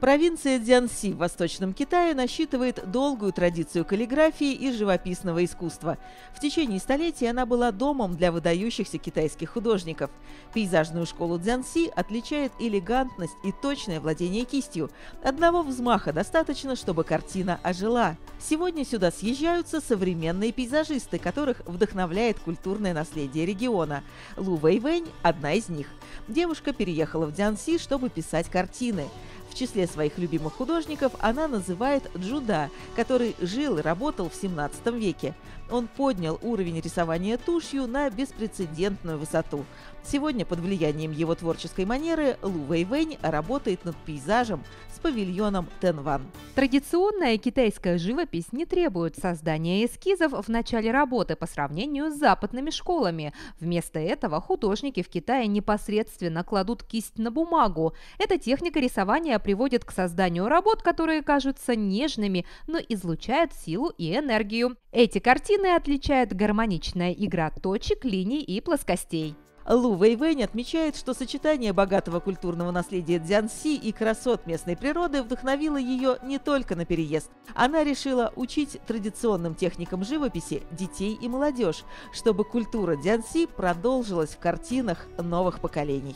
Провинция Цзянси в Восточном Китае насчитывает долгую традицию каллиграфии и живописного искусства. В течение столетий она была домом для выдающихся китайских художников. Пейзажную школу Цзянси отличает элегантность и точное владение кистью. Одного взмаха достаточно, чтобы картина ожила. Сегодня сюда съезжаются современные пейзажисты, которых вдохновляет культурное наследие региона. Лу Вэйвэнь – одна из них. Девушка переехала в Цзянси, чтобы писать картины. В числе своих любимых художников она называет Чжу Да, который жил и работал в 17 веке. Он поднял уровень рисования тушью на беспрецедентную высоту. Сегодня под влиянием его творческой манеры Лу Вэйвэнь работает над пейзажем с павильоном Тэнван. Традиционная китайская живопись не требует создания эскизов в начале работы по сравнению с западными школами. Вместо этого художники в Китае непосредственно кладут кисть на бумагу. Эта техника рисования приводит к созданию работ, которые кажутся нежными, но излучают силу и энергию. Эти картины отличает гармоничная игра точек, линий и плоскостей. Лу Вэйвэнь отмечает, что сочетание богатого культурного наследия Цзянси и красот местной природы вдохновило ее не только на переезд. Она решила учить традиционным техникам живописи детей и молодежь, чтобы культура Цзянси продолжилась в картинах новых поколений.